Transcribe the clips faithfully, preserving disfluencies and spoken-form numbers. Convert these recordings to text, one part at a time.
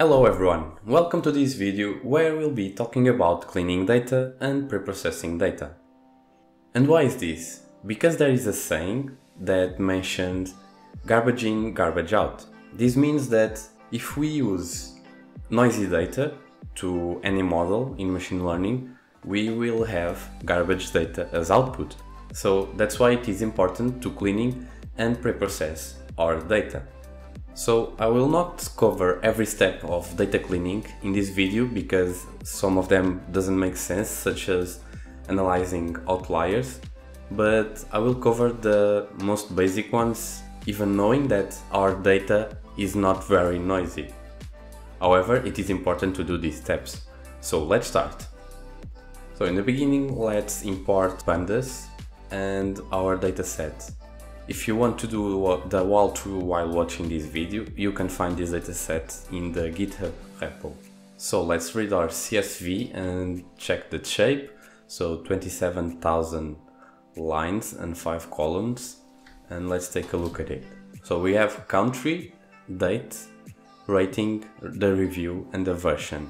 Hello everyone, welcome to this video where we'll be talking about cleaning data and preprocessing data. And why is this? Because there is a saying that mentions garbage in, garbage out. This means that if we use noisy data to any model in machine learning, we will have garbage data as output. So that's why it is important to cleaning and preprocess our data. So I will not cover every step of data cleaning in this video because some of them doesn't make sense, such as analyzing outliers, but I will cover the most basic ones, even knowing that our data is not very noisy. However, it is important to do these steps. So let's start. So in the beginning, let's import pandas and our dataset. If you want to do the walkthrough while watching this video, you can find this dataset in the GitHub repo. So let's read our C S V and check the shape. So twenty-seven thousand lines and five columns. And let's take a look at it. So we have country, date, rating, the review and the version.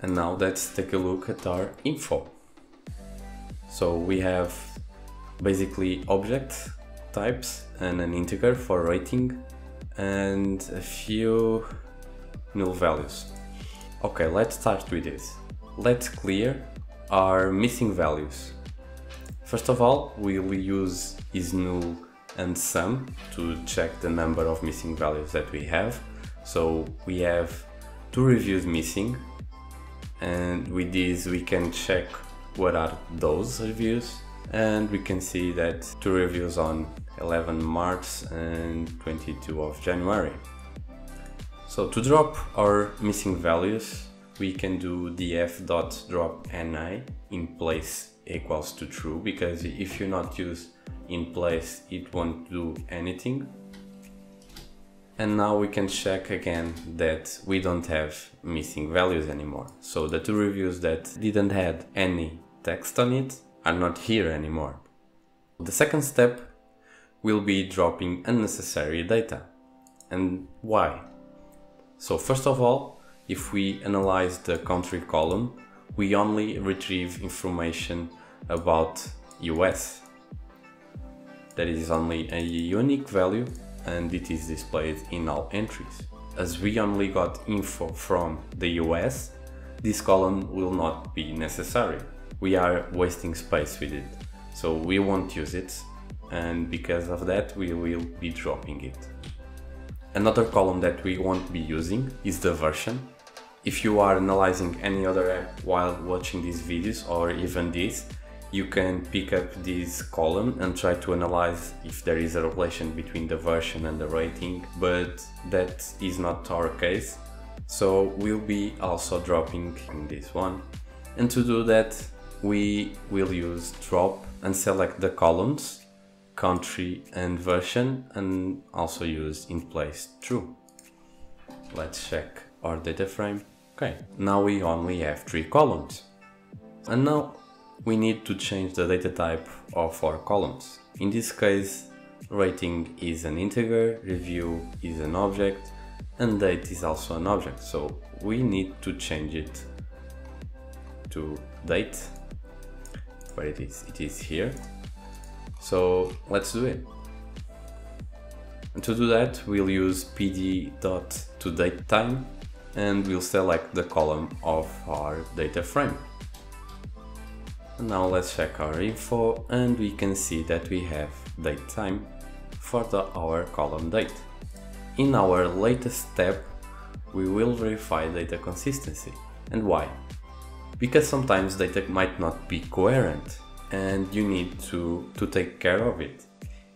And now let's take a look at our info. So we have basically object types and an integer for rating and a few null values. Okay, let's start with this. Let's clear our missing values. First of all, we will use is null and sum to check the number of missing values that we have. So we have two reviews missing, and with this we can check what are those reviews, and we can see that two reviews on eleven March and twenty-two of January. So to drop our missing values, we can do df.dropNi in place equals to true, because if you not use in place it won't do anything. And now we can check again that we don't have missing values anymore. So the two reviews that didn't have any text on it are not here anymore. The second step will be dropping unnecessary data. And why? So first of all, if we analyze the country column, we only retrieve information about U S. That is only a unique value and it is displayed in all entries. As we only got info from the U S, this column will not be necessary. We are wasting space with it, so we won't use it, and because of that we will be dropping it. Another column that we won't be using is the version. If you are analyzing any other app while watching these videos or even this, you can pick up this column and try to analyze if there is a relation between the version and the rating, but that is not our case, so we'll be also dropping this one. And to do that, we will use drop and select the columns country and version and also use in place true. Let's check our data frame. Okay, now we only have three columns. And now we need to change the data type of our columns. In this case, rating is an integer, review is an object, and date is also an object. So we need to change it to date. Where it is, it is here. So let's do it. And to do that, we'll use pd.toDateTime and we'll select the column of our data frame. And now let's check our info and we can see that we have date time for the our column date. In our latest step, we will verify data consistency. And why? Because sometimes data might not be coherent and you need to, to take care of it.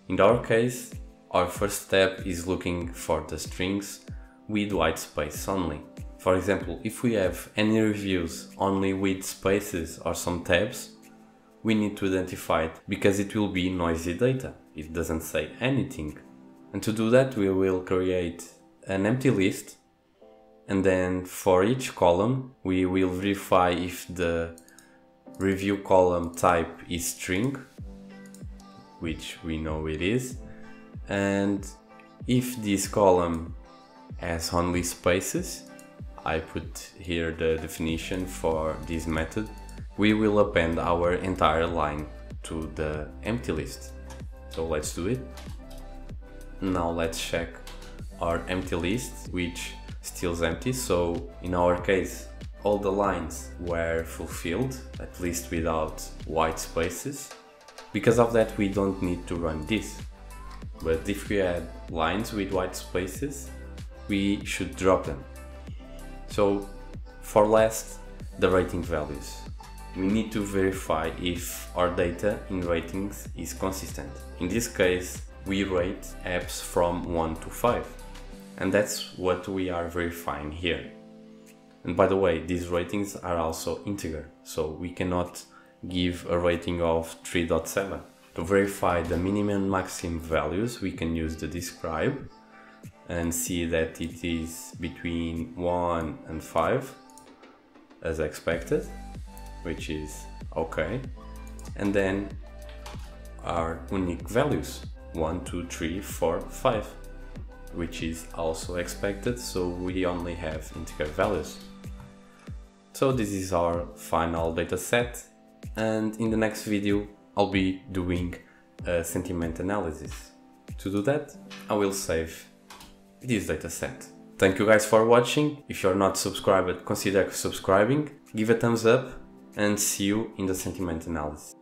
In our case, our first step is looking for the strings with white space only. For example, if we have any reviews only with spaces or some tabs, we need to identify it because it will be noisy data. It doesn't say anything. And to do that, we will create an empty list. And then for each column, we will verify if the review column type is string, which we know it is. And if this column as only spaces. I put here the definition for this method. We will append our entire line to the empty list. So let's do it. Now let's check our empty list, which still is empty. So in our case, all the lines were fulfilled, at least without white spaces. Because of that, we don't need to run this. But if we had lines with white spaces, we should drop them. So for last, the rating values. We need to verify if our data in ratings is consistent. In this case, we rate apps from one to five. And that's what we are verifying here. And by the way, these ratings are also integer, so we cannot give a rating of three point seven. To verify the minimum and maximum values, we can use the describe and see that it is between one and five as expected, which is okay. And then our unique values, one, two, three, four, five, which is also expected, so we only have integer values. So this is our final data set, and in the next video I'll be doing a sentiment analysis. To do that, I will save this data set. Thank you guys for watching. If you're not subscribed, consider subscribing, give a thumbs up, and see you in the sentiment analysis.